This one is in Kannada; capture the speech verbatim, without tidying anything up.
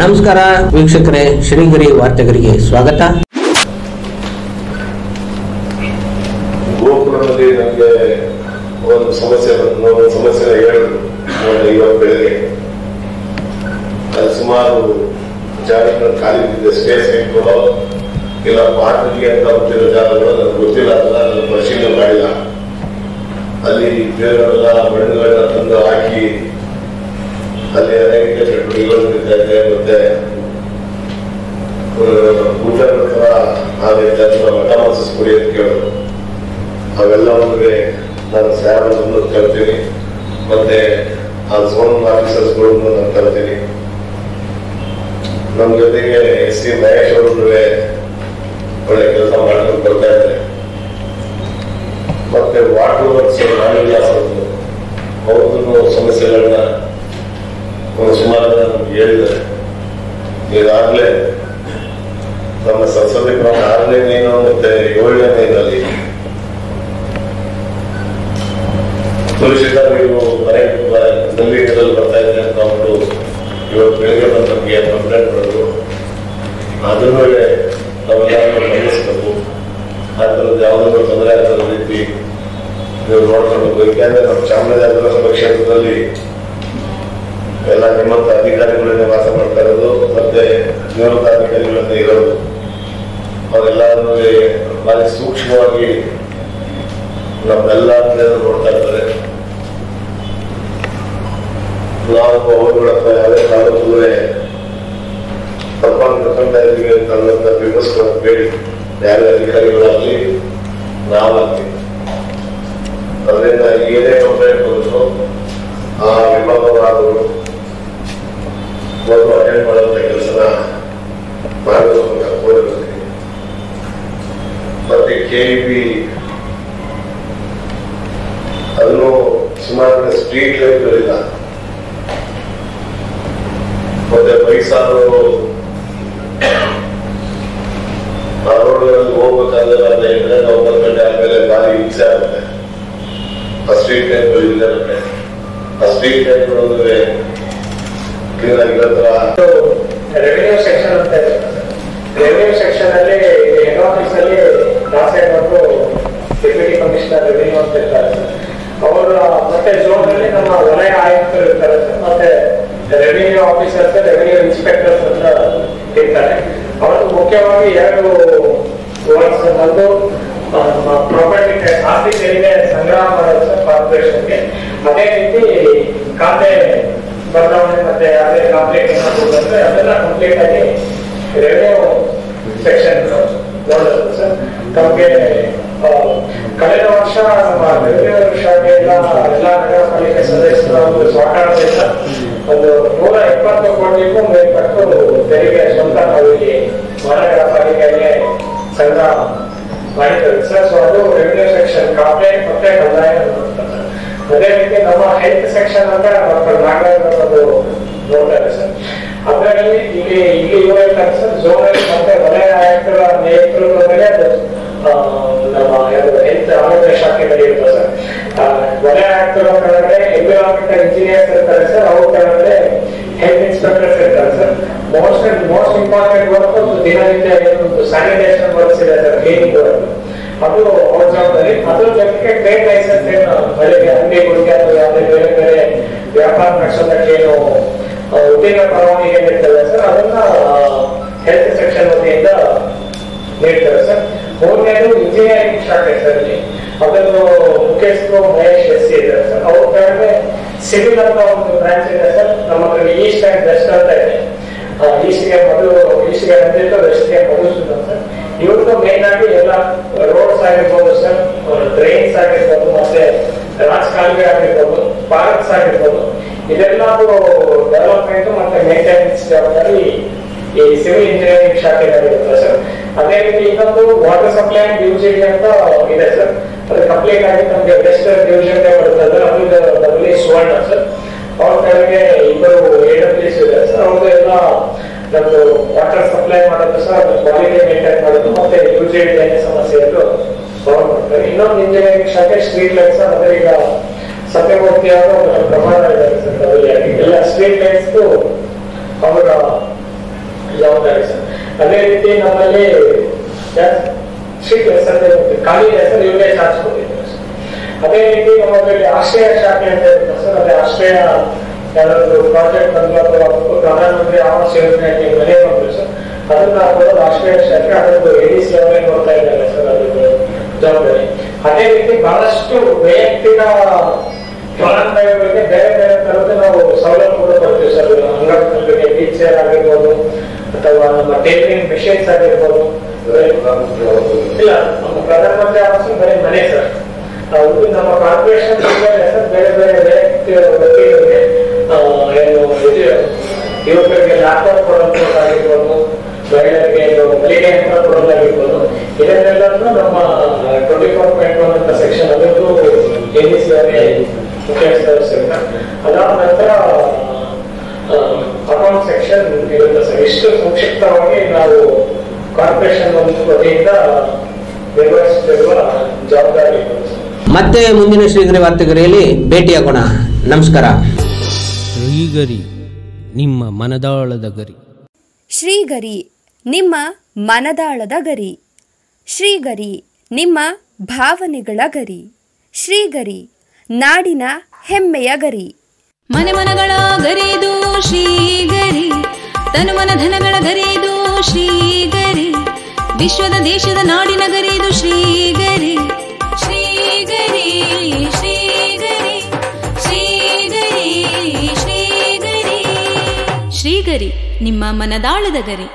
ನಮಸ್ಕಾರ ವೀಕ್ಷಕರೇ, ಶ್ರೀಗರಿ ವಾರ್ತೆಗರಿಗೆ ಸ್ವಾಗತ. ಗೋಪುರದಲ್ಲಿ ನನಗೆ ಒಂದು ಸಮಸ್ಯೆ ಬಂತು, ಒಂದು ಸಮಸ್ಯೆ ಹೇಳಿದ್ರು ಇವತ್ತು ಬೆಳಗ್ಗೆ. ಅದು ಸುಮಾರು ಜಾಗಗಳು ಖಾಲಿ ಬಿದ್ದಿದೆ, ಸ್ಪೇಸ್ ಇಟ್ಕೊಳ್ಳೋ ಇಲ್ಲ ಪಾರ್ಟಿಗೆ ಅಂತ ಹೋಗ್ತಿರೋ ಜಾಗಗಳು ನನಗೆ ಗೊತ್ತಿಲ್ಲ, ಅದನ್ನು ಪರಿಶೀಲನೆ ಮಾಡಿಲ್ಲ. ಅಲ್ಲಿ ಬೇರೆಲ್ಲ ಮಣ್ಣುಗಳನ್ನ ತಂದು ಹಾಕಿ ಅಲ್ಲಿ ಅನೇಕ ಚಟುವಟಿಕೆಗಳು ನಡೀತಾ ಇದೆ. ಮತ್ತೆ ಊಟಗಳ ಥರ ಆಗೈತೆ ಅಥವಾ ಮಠಮಾಸಸ್ ಕೊಡಿ ಅಂತ ಕೇಳಿದ್ರು. ಅವೆಲ್ಲ ಒಂದ್ರೆ ನಾನು ಸ್ಯಾಬನ್ನು ಕರ್ತೀನಿ, ಮತ್ತೆ ಆ ಝೋನ್ ಆಫೀಸರ್ಸ್ಗಳನ್ನು ನಾನು ಕರ್ತೀನಿ. ನಮ್ಮ ಜೊತೆಗೆ ಎಸ್ ಸಿ ಮಹೇಶ್ ಅವ್ರೂ ಒಳ್ಳೆ ಕೆಲಸ ಮಾಡ್ಕೊಂಡು ಬರ್ತಾ ಇದ್ದಾರೆ. ಮತ್ತೆ ವಾಟರ್ ವರ್ಕ್ಸ್ ನಾವಿಲ್ಲಾಸ್ ಅವರು ಅವ್ರದ್ದು ಸಮಸ್ಯೆಗಳನ್ನ ಸುಮಾರು ಹೇಳಿದ್ದಾರೆ. ಈಗಾಗಲೇ ನಮ್ಮ ಸಂಸದ ಕ್ರಮ ಆರನೇ ಮೀನು ಮತ್ತೆ ಏಳನೇ ಮೀನಲ್ಲಿ ತುಳಸಿದಾರರು ಮನೆಯಲ್ಲಿ ಬರ್ತಾ ಇದೆ ಅಂತ ಅವರು ಇವತ್ತು ಬೆಳಿಗ್ಗೆ ಬಂದು ನಮಗೆ ಕಂಪ್ಲೇಂಟ್ ಮಾಡಿದ್ರು. ಅದ್ರ ಮೇಲೆ ನಾವೆಲ್ಲರೂ ಗಮನಿಸಬೇಕು, ಆ ಥರದ್ದು ಯಾವುದಾದ್ರು ತೊಂದರೆ ಆಗದ ರೀತಿ ನೀವು ನೋಡ್ಕೊಳ್ಬೇಕು. ಯಾಕೆಂದ್ರೆ ನಮ್ಮ ಚಾಮರಾಜನಗರ ಕ್ಷೇತ್ರದಲ್ಲಿ ಎಲ್ಲ ನಿಮ್ಮಂತ ಅಧಿಕಾರಿಗಳನ್ನೇ ವಾಸ ಮಾಡ್ತಾ ಇರೋದು, ಮತ್ತೆ ನಿವೃತ್ತ ಅಧಿಕಾರಿಗಳನ್ನೇ ಇರೋದು. ಅವರೆಲ್ಲರೂ ಭಾರಿ ಸೂಕ್ಷ್ಮವಾಗಿ ನಮ್ಮೆಲ್ಲ ನೋಡ್ತಾ ಇರ್ತಾರೆ. ನಾವು ಅವರುಗಳ ಯಾವುದೇ ಕಾಲಕ್ಕೂ ತಪ್ಪಾಗಿ ನಡ್ಕೊಂಡಾಗಿ ತನ್ನಂತ ಬಿಡಿಸ್ಕೊಳ್ಳೋದು ಬೇಡಿ, ಯಾರೇ ಅಧಿಕಾರಿಗಳಾಗಲಿ ನಾವಾಗಲಿ. ಅದರಿಂದ ಏನೇ ಕಂಪ್ಲೇಂಟ್ ಬಂದ್ರು ಆ ವಿಭಾಗವಾದವರು ಮೊದಲು ಅಟೆಂಡ್ ಮಾಡುವಂಥ ಕೆಲಸನ ಮಾಡಬೇಕು ಕೋರಿರ್ತೀನಿ. ಮತ್ತೆ ಕೆ ಇ ಬಿ ಅದನ್ನು ಸುಮಾರು ಸ್ಟ್ರೀಟ್ ಲೈಟ್ಗಳಿಲ್ಲ, ಮತ್ತೆ ವಯಸ್ಸಾರು ಆ ರೋಡ್ಗಳಲ್ಲಿ ಹೋಗ್ಬೇಕಾದ್ರೆ ಅಂತ ಹೇಳಿದ್ರೆ ನಾವು ಒಂಬತ್ತು ಗಂಟೆ ಆದಮೇಲೆ ಭಾರಿ ಹಿಂಸೆ ಆಗುತ್ತೆ. ಆ ಸ್ಟ್ರೀಟ್ ಲೈಟ್ಗಳು ಇಲ್ಲ, ನಮಗೆ ಆ ಸ್ಟ್ರೀಟ್ ಲೈಟ್ಗಳು ಅಂದ್ರೆ ರೆವಿನ್ಯೂ ಸೆಕ್ಷನ್ ಅಂತ ಇದೆ. ರೆವಿನ್ಯೂ ಸೆಕ್ಷನ್ ಅಲ್ಲಿ ಹೆಡ್ ಆಫೀಸ್ ಅಲ್ಲಿ ದಾಸೇಡ್ ಅವರು ಡೆಪ್ಯೂಟಿ ಕಮಿಷನರ್ ರೆವಿನ್ಯೂ ಅಂತ ಇರ್ತಾರೆ. ಅವರು ಮತ್ತೆ ಝೋನ್ ಅಲ್ಲಿ ನಮ್ಮ ವಲಯ ಆಯುಕ್ತರು ಇರ್ತಾರೆ, ಮತ್ತೆ ರೆವಿನ್ಯೂ ಆಫೀಸರ್ಸ್, ರೆವಿನ್ಯೂ ಇನ್ಸ್ಪೆಕ್ಟರ್ಸ್ ಅಂತ ಇರ್ತಾರೆ. ಅವರು ಮುಖ್ಯವಾಗಿ ಎರಡು ವರ್ಕ್ಸ್, ಒಂದು ಪ್ರಾಪರ್ಟಿ ಟ್ಯಾಕ್ಸ್ ಆಸ್ತಿ ತೆರಿಗೆ ಸಂಗ್ರಹ ಮಾಡೋದು ಕಾರ್ಪೊರೇಷನ್ಗೆ, ಅದೇ ರೀತಿ ಖಾತೆ ಬದಲಾವಣೆ ಮತ್ತೆ ಅದೇ ಕಂಪ್ಲೇಂಟ್ ಅಂದ್ರೆ ಅದೆಲ್ಲ ಕಂಪ್ಲೀಟ್ ಆಗಿ ರೆವೆನ್ಯೂ ಸೆಕ್ಷನ್ ನೋಡೋದು ಸರ್. ನಮಗೆ ಕಳೆದ ವರ್ಷ ನಮ್ಮ ರೆವೆನ್ಯೂ ಶಾಖೆಯಿಂದ ಎಲ್ಲ ನಗರ ಪಾಲಿಕೆ ಸದಸ್ಯರ ಒಂದು ಸಹಕಾರದಿಂದ ಒಂದು ನೂರ ಇಪ್ಪತ್ತು ಕೋಟಿಗೂ ಮೇಲ್ಪಟ್ಟು ತೆರಿಗೆ ಸ್ವಂತ ನಾವಿಲ್ಲಿ ಮಹಾನಗರ ಪಾಲಿಕೆಗೆ ಸಂಗ್ರಹ ಮಾಡಿದ್ದೇವೆ ಸರ್. ಸೊ ಅದು ರೆವೆನ್ಯೂ ಸೆಕ್ಷನ್ ಕಂಪ್ಲೇಂಟ್ ಮತ್ತೆ ಕಂದಾಯ. ಅದೇ ರೀತಿ ನಮ್ಮ ಹೆಲ್ತ್ ಸೆಕ್ಷನ್ ಅಂತ ಡಾಕ್ಟರ್ ನಾಗರಾಜ್ ಅವರು ನೋಡ್ತಾರೆ ಸರ್. ಅದರಲ್ಲಿ ಇಲ್ಲಿ ಇಲ್ಲಿ ಇವಾಗ ಸರ್ ಝೋನ್ ಅಲ್ಲಿ ಮತ್ತೆ ವಲಯ ಆಯುಕ್ತರ ನೇತೃತ್ವದಲ್ಲೇ ನಮ್ಮ ಹೆಲ್ತ್ ಆರೋಗ್ಯ ಶಾಖೆ ನಡೆಯುತ್ತೆ ಸರ್. ವಲಯ ಆಯುಕ್ತರ ಕೆಳಗಡೆ ಎನ್ವಿರಾನ್ಮೆಂಟಲ್ ಇಂಜಿನಿಯರ್ಸ್ ಇರ್ತಾರೆ ಸರ್, ಅವ್ರ ಕೆಳಗಡೆ ಹೆಲ್ತ್ ಇನ್ಸ್ಪೆಕ್ಟರ್ಸ್ ಇರ್ತಾರೆ sir. Most most important work ದಿನನಿತ್ಯ ಏನೊಂದು ಸ್ಯಾನಿಟೇಷನ್ ವರ್ಕ್ಸ್ ಇದೆ ಸರ್, ಕ್ಲೀನಿಂಗ್ ವರ್ಕ್, ಅದು ಅವ್ರ ಜವಾಬ್ದಾರಿ. ಅದ್ರ ಜೊತೆಗೆ ಟ್ರೇಡ್ ಲೈಸೆನ್ಸ್ ಏನು ಬೆಳಿಗ್ಗೆ ಅಂಗಡಿ ಗುಡಿಕೆ ಅಥವಾ ಯಾವುದೇ ಬೇರೆ ಬೇರೆ ವ್ಯಾಪಾರ ನಡೆಸೋದಕ್ಕೆ ಏನು ಉದ್ಯೋಗ ಪರವಾನಿಗೆ ನೀಡ್ತದೆ ಸರ್, ಅದನ್ನ ಹೆಲ್ತ್ ಸೆಕ್ಷನ್ ವತಿಯಿಂದ ನೀಡ್ತೇವೆ ಸರ್. ಮೂರನೇದು ಇಂಜಿನಿಯರಿಂಗ್ ಶಾಖೆ ಸರ್, ಇಲ್ಲಿ ಅದನ್ನು ಮುಖ್ಯಸ್ಥರು ಮಹೇಶ್ ಎಸ್ ಸಿ ಇದ್ದಾರೆ ಸರ್. ಅವ್ರ ಕಡೆ ಸಿವಿಲ್ ಅಂತ ಒಂದು ಬ್ರಾಂಚ್ ಇದೆ ಸರ್. ನಮ್ಮ ಹತ್ರ ಈಸ್ಟ್ ಆ್ಯಂಡ್ ವೆಸ್ಟ್ ಅಂತ ಇದೆ, ಈಸ್ಟ್ಗೆ ಮೊದಲು ಈಸ್ಟ್ಗೆ ಬಂದಿತ್ತು, ವೆಸ್ಟ್ಗೆ ಮುಗಿಸ್ತು ಸರ್. ಇವ್ರದ್ದು ಮೇನ್ ಆಗಿ ಎಲ್ಲ ರೋಡ್ಸ್ ಆಗಿರ್ಬೋದು ಸರ್, ಡ್ರೈನ್ಸ್ ಆಗಿರ್ಬೋದು, ಮತ್ತೆ ರಾಜಕಾಲುವೆ ಆಗಿರ್ಬೋದು, ಪಾರ್ಕ್ಸ್ ಆಗಿರ್ಬೋದು, ಇದೆಲ್ಲದೂ ಡೆವಲಪ್ಮೆಂಟ್ ಮತ್ತೆ ಮೇಂಟೆನೆನ್ಸ್ ಜವಾಬ್ದಾರಿ ಈ ಸಿವಿಲ್ ಇಂಜಿನಿಯರಿಂಗ್ ಶಾಖೆಗಳಿರುತ್ತೆ ಸರ್. ಅದೇ ರೀತಿ ಇನ್ನೊಂದು ವಾಟರ್ ಸಪ್ಲೈ ಅಂಡ್ ಯೂಸೇಜ್ ಅಂತ ಇದೆ ಸರ್. ಅದು ಕಂಪ್ಲೀಟ್ ಆಗಿ ನಮಗೆ ವೆಸ್ಟ್ ಡಿವಿಷನ್ ಬರ್ತದೆ, ಅದು ಡಬ್ಲ್ಯೂ ಸುವರ್ಣ ಸರ್. ಅವ್ರ ಕಡೆಗೆ ಇಬ್ಬರು ಎಡಬ್ಲ್ಯೂಸ್ ಇದೆ ಸರ್. ಅವ್ರದ್ದು ಎಲ್ಲ ನಮ್ದು ವಾಟರ್ ಸಪ್ಲೈ ಮಾಡೋದು ಸರ್, ಅದು ಕ್ವಾಲಿಟಿ ಮೇಂಟೈನ್ ಮಾಡೋದು, ಮತ್ತೆ ಯೂಸೇಜ್ ಸಮಸ್ಯೆಯನ್ನು ಸಾಲ್ವ್ ಮಾಡ್ತಾರೆ. ಇನ್ನೊಂದು ಇಂಜಿನಿಯರಿಂಗ್ ಶಾಖೆ ಸ್ಟ್ರೀಟ್ ಲೈಟ್ಸ್ ಅಂದ್ರೆ ಈಗ ಸತ್ಯಮೂರ್ತಿ ಅವರು ಪ್ರಮಾಣ ಇದ್ದಾರೆ ಸರ್, ಎಲ್ಲ ಸ್ಟ್ರೀಟ್ ಲೈಟ್ಸ್ ಅವರ ಜವಾಬ್ದಾರಿ ಸರ್. ಅದೇ ರೀತಿ ನಮ್ಮಲ್ಲಿ ಶ್ರೀ ಹೆಸರು ಖಾಲಿ ಹೆಸರು ಇವರೇ ಸಾಧಿಸ್ಕೊಂಡಿದ್ದಾರೆ ಸರ್. ಅದೇ ರೀತಿ ನಮ್ಮಲ್ಲಿ ಆಶ್ರಯ ಶಾಖೆ ಅಂತ ಇರುತ್ತೆ ಸರ್. ಅದೇ ಆಶ್ರಯ ಯಾರಾದರೂ ಪ್ರಾಜೆಕ್ಟ್ ಬಂದು ಅಥವಾ ಪ್ರಧಾನಮಂತ್ರಿ ಆವಾಸ್ ಯೋಜನೆ ಮನೆ ಬಂದರು ಸರ್, ಅದನ್ನ ಹಾಕೋದು ಆಶ್ರಯ ಶಾಖೆ. ಅದೊಂದು ಎಡಿಸಿ ಅವರೇ ನೋಡ್ತಾ ಇದ್ದಾರೆ ಸರ್, ಅದೊಂದು ಜವಾಬ್ದಾರಿ. ಅದೇ ರೀತಿ ಬಹಳಷ್ಟು ವೈಯಕ್ತಿಕ ಫಲಾನುಭವಿಗಳಿಗೆ ಬೇರೆ ಬೇರೆ ತರದ ನಾವು ಸೌಲಭ್ಯಗಳು ಕೊಡ್ತೀವಿ ಸರ್. ಅಂಗಡಿಗಳಿಗೆ ಟೀಚರ್ ಆಗಿರ್ಬೋದು ಅಥವಾ ನಮ್ಮ ಟೇಲರಿಂಗ್ ಮೆಷಿನ್ಸ್ ಆಗಿರ್ಬೋದು. ಇಲ್ಲ, ನಮ್ಮ ಪ್ರಧಾನಮಂತ್ರಿ ಆವಾಸ ಬರೀ ಮನೆ ಸರ್. ಹೌದು, ನಮ್ಮ ಕಾರ್ಪೊರೇಷನ್ ಸರ್ ಬೇರೆ ಬೇರೆ ವ್ಯಕ್ತಿ ವಕೀಲರಿಗೆ ಏನು ಯುವಕರಿಗೆ ಲ್ಯಾಪ್ಟಾಪ್ ಕೊಡೋದಾಗಿರ್ಬೋದು, ಮಹಿಳೆಯರಿಗೆ ಏನು ಮಳಿಗೆ ಯಂತ್ರ ಕೊಡೋದಾಗಿರ್ಬೋದು, ಇದನ್ನೆಲ್ಲರೂ ನಮ್ಮ ಟ್ವೆಂಟಿ ಫೋರ್ ಪಾಯಿಂಟ್ ಒನ್ ಅಂತ ಸೆಕ್ಷನ್ ಅದಕ್ಕೂ ಮುಖ್ಯಸ್ಥರ. ಅದಾದ ನಂತರ ಅಕೌಂಟ್ ಸೆಕ್ಷನ್ ಇರುತ್ತೆ ಸರ್. ಇಷ್ಟು ಸಂಕ್ಷಿಪ್ತವಾಗಿ ನಾವು ಕಾರ್ಪೊರೇಷನ್ ಒಂದು ವತಿಯಿಂದ ನಿರ್ವಹಿಸುತ್ತಿರುವ ಜವಾಬ್ದಾರಿ. ಮತ್ತೆ ಮುಂದಿನ ಶ್ರೀಗರಿ ವಾರ್ತೆಗರಿಯಲ್ಲಿ ಭೇಟಿಯಾಗೋಣ. ನಮಸ್ಕಾರ. ಶ್ರೀಗರಿ, ನಿಮ್ಮ ಮನದಾಳದ ಗರಿ. ಶ್ರೀಗರಿ, ನಿಮ್ಮ ಮನದಾಳದ ಗರಿ. ಶ್ರೀಗರಿ, ನಿಮ್ಮ ಭಾವನೆಗಳ ಗರಿ. ಶ್ರೀಗರಿ, ನಾಡಿನ ಹೆಮ್ಮೆಯ ಗರಿ. ಮನೆ ಮನಗಳ ಗರಿದು ಶ್ರೀಗರಿ, ತನುಮನ ಧನಗಳ ಗರಿದು ಶ್ರೀಗರಿ, ವಿಶ್ವದ ದೇಶದ ನಾಡಿನ ಗರಿದು ಶ್ರೀಗರಿ. ಶ್ರೀಗರಿ, ಶ್ರೀಗರಿ, ಶ್ರೀಗರಿ, ಶ್ರೀಗರಿ, ಶ್ರೀಗರಿ, ನಿಮ್ಮ ಮನದಾಳದ ಗರಿ.